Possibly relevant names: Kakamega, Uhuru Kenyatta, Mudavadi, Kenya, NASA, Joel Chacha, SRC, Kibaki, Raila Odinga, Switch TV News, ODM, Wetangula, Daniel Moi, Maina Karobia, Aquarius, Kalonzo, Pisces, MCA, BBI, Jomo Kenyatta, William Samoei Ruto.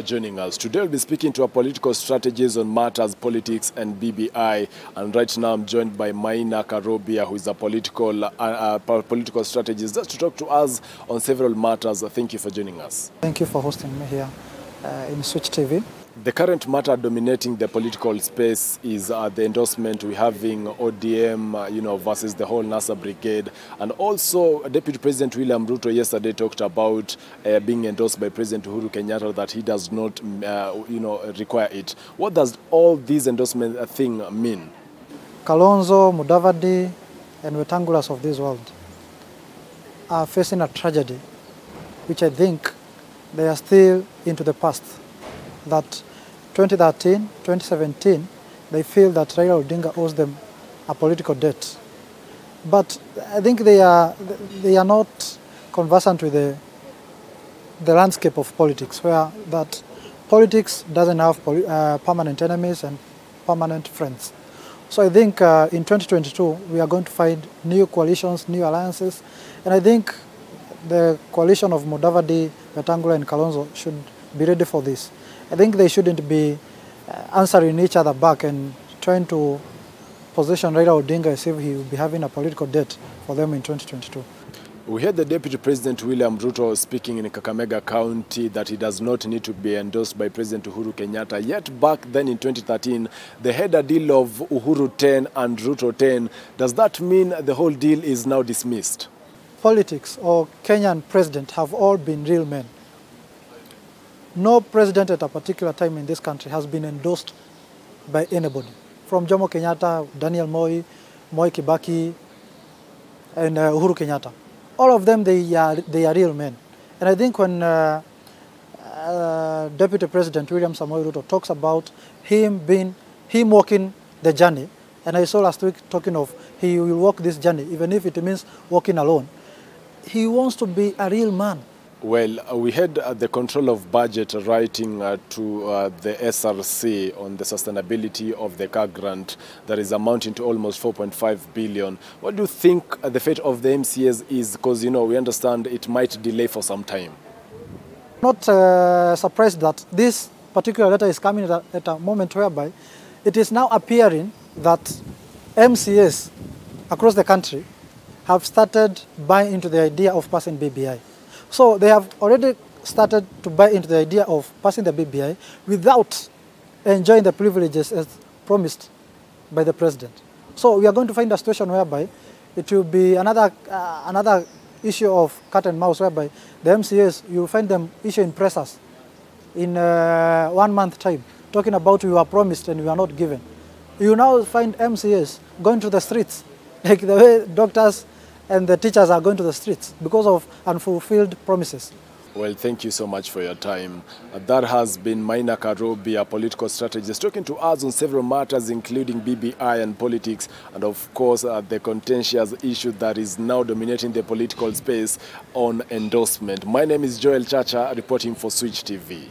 for joining us. Today we'll be speaking to our political strategies on matters, politics and BBI. And right now I'm joined by Maina Karobia, who is a political strategist, just to talk to us on several matters. Thank you for joining us. Thank you for hosting me here in Switch TV. The current matter dominating the political space is the endorsement we're having ODM, versus the whole NASA brigade. And also, Deputy President William Ruto yesterday talked about being endorsed by President Uhuru Kenyatta, that he does not, require it. What does all these endorsement thing mean? Kalonzo, Mudavadi, and Wetangulas of this world are facing a tragedy, which I think they are still into the past. That 2013, 2017, they feel that Raila Odinga owes them a political debt. But I think they are not conversant with the landscape of politics, where that politics doesn't have permanent enemies and permanent friends. So I think in 2022, we are going to find new coalitions, new alliances. And I think the coalition of Mudavadi, Wetangula and Kalonzo should be ready for this. I think they shouldn't be answering each other back and trying to position Raila Odinga as if he will be having a political debt for them in 2022. We heard the Deputy President William Ruto speaking in Kakamega County that he does not need to be endorsed by President Uhuru Kenyatta. Yet back then in 2013, they had a deal of Uhuru 10 and Ruto 10. Does that mean the whole deal is now dismissed? Politics or Kenyan president have all been real men. No president at a particular time in this country has been endorsed by anybody. From Jomo Kenyatta, Daniel Moi Kibaki, and Uhuru Kenyatta. All of them, they are real men. And I think when Deputy President William Samoei Ruto talks about him walking the journey, and I saw last week talking of he will walk this journey, even if it means walking alone. He wants to be a real man. Well, we had the Control of Budget writing to the SRC on the sustainability of the car grant that is amounting to almost 4.5 billion. What do you think the fate of the MCAs is? Because, we understand it might delay for some time. Not surprised that this particular letter is coming at a moment whereby it is now appearing that MCAs across the country have started buying into the idea of passing BBI. So they have already started to buy into the idea of passing the BBI without enjoying the privileges as promised by the president. So we are going to find a situation whereby it will be another issue of cat and mouse, whereby the MCAs, you will find them issuing pressers in 1 month time, talking about you are promised and you are not given. You now find MCAs going to the streets, like the way doctors and the teachers are going to the streets because of unfulfilled promises. Well, thank you so much for your time. That has been Maina Karobia, a political strategist, talking to us on several matters, including BBI and politics, and of course, the contentious issue that is now dominating the political space on endorsement. My name is Joel Chacha, reporting for Switch TV.